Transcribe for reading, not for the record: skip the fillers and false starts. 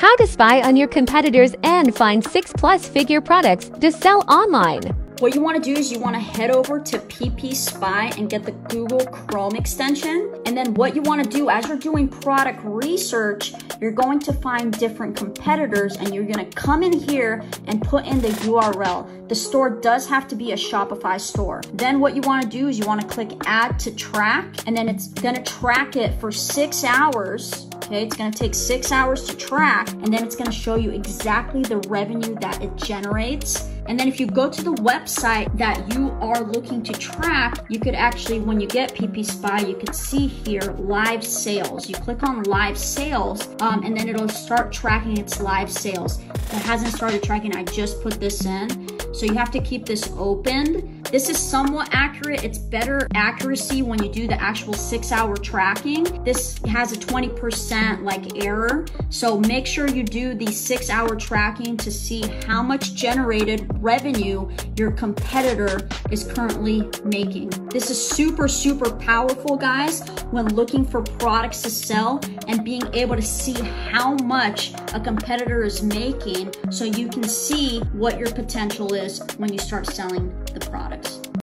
How to spy on your competitors and find 6+ figure products to sell online. What you want to do is you want to head over to PP Spy and get the Google Chrome extension. And then what you want to do as you're doing product research, you're going to find different competitors and you're going to come in here and put in the URL. The store does have to be a Shopify store. Then what you want to do is you want to click add to track, and then it's going to track it for 6 hours. Okay, it's going to take 6 hours to track, and then it's going to show you exactly the revenue that it generates. And then if you go to the website that you are looking to track, you could actually, when you get PP Spy, you could see here live sales. You click on live sales and then it'll start tracking its live sales. If it hasn't started tracking, I just put this in. So you have to keep this open. This is somewhat accurate. It's better accuracy when you do the actual 6 hour tracking. This has a 20% like error. So make sure you do the 6 hour tracking to see how much generated revenue your competitor is currently making. This is super, super powerful, guys, when looking for products to sell and being able to see how much a competitor is making so you can see what your potential is when you start selling the products.